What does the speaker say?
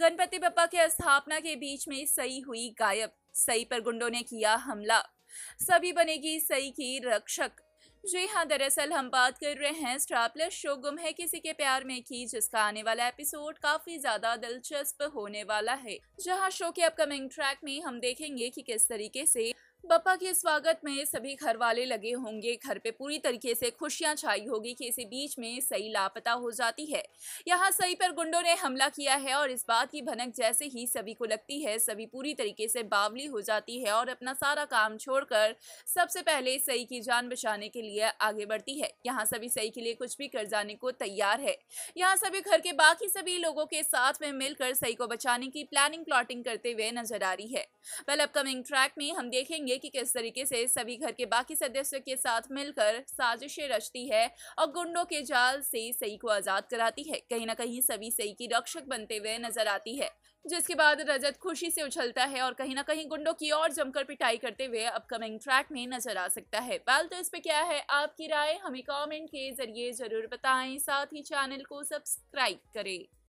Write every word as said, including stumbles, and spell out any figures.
गणपति बप्पा की स्थापना के बीच में सई हुई गायब, सई पर गुंडों ने किया हमला, सभी बनेगी सई की रक्षक। जी हाँ, दरअसल हम बात कर रहे हैं स्टार प्लस शो गुम है किसी के प्यार में की, जिसका आने वाला एपिसोड काफी ज्यादा दिलचस्प होने वाला है, जहाँ शो के अपकमिंग ट्रैक में हम देखेंगे कि किस तरीके से बप्पा के स्वागत में सभी घर वाले लगे होंगे, घर पे पूरी तरीके से खुशियां छाई होगी कि इसी बीच में सई लापता हो जाती है। यहाँ सई पर गुंडों ने हमला किया है और इस बात की भनक जैसे ही सभी को लगती है, सभी पूरी तरीके से बावली हो जाती है और अपना सारा काम छोड़कर सबसे पहले सई की जान बचाने के लिए आगे बढ़ती है। यहाँ सभी सई के लिए कुछ भी कर जाने को तैयार है। यहाँ सभी घर के बाकी सभी लोगों के साथ में मिलकर सई को बचाने की प्लानिंग प्लॉटिंग करते हुए नजर आ रही है। वेल, अपकमिंग ट्रैक में हम देखेंगे कि किस तरीके से सभी घर के बाकी सदस्यों के साथ मिलकर साजिशें रचती है और गुंडों के जाल से सई को आजाद कराती है। कहीं ना कहीं सभी सई की रक्षक बनते हुए नजर आती है, जिसके बाद रजत खुशी से उछलता है और कहीं ना कहीं गुंडों की और जमकर पिटाई करते हुए अपकमिंग ट्रैक में नजर आ सकता है। बाल तो इस पे क्या है आपकी राय, हमें कमेंट के जरिए जरूर बताएं, साथ ही चैनल को सब्सक्राइब करें।